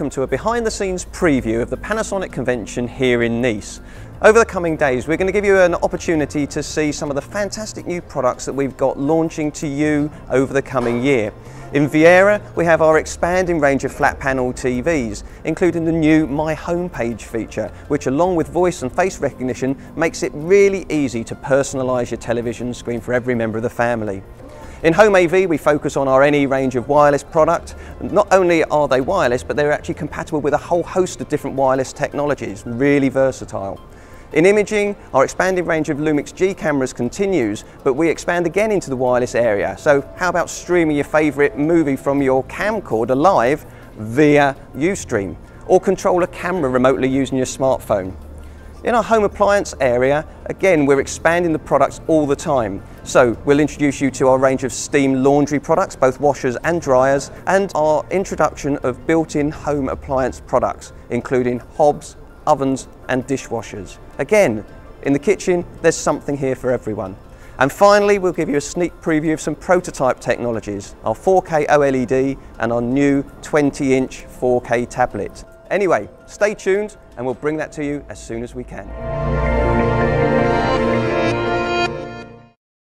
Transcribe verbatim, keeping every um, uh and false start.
welcome to a behind-the-scenes preview of the Panasonic convention here in Nice. Over the coming days, we're going to give you an opportunity to see some of the fantastic new products that we've got launching to you over the coming year. In Vieira, we have our expanding range of flat panel T Vs, including the new My Homepage feature, which along with voice and face recognition, makes it really easy to personalise your television screen for every member of the family. In Home A V, we focus on our N E range of wireless product. Not only are they wireless, but they're actually compatible with a whole host of different wireless technologies, really versatile. In imaging, our expanded range of Lumix G cameras continues, but we expand again into the wireless area. So how about streaming your favourite movie from your camcorder live via Ustream, or control a camera remotely using your smartphone? In our home appliance area, again, we're expanding the products all the time. So we'll introduce you to our range of steam laundry products, both washers and dryers, and our introduction of built-in home appliance products, including hobs, ovens and dishwashers. Again, in the kitchen, there's something here for everyone. And finally, we'll give you a sneak preview of some prototype technologies, our four K OLED and our new twenty inch four K tablet. Anyway, stay tuned and we'll bring that to you as soon as we can.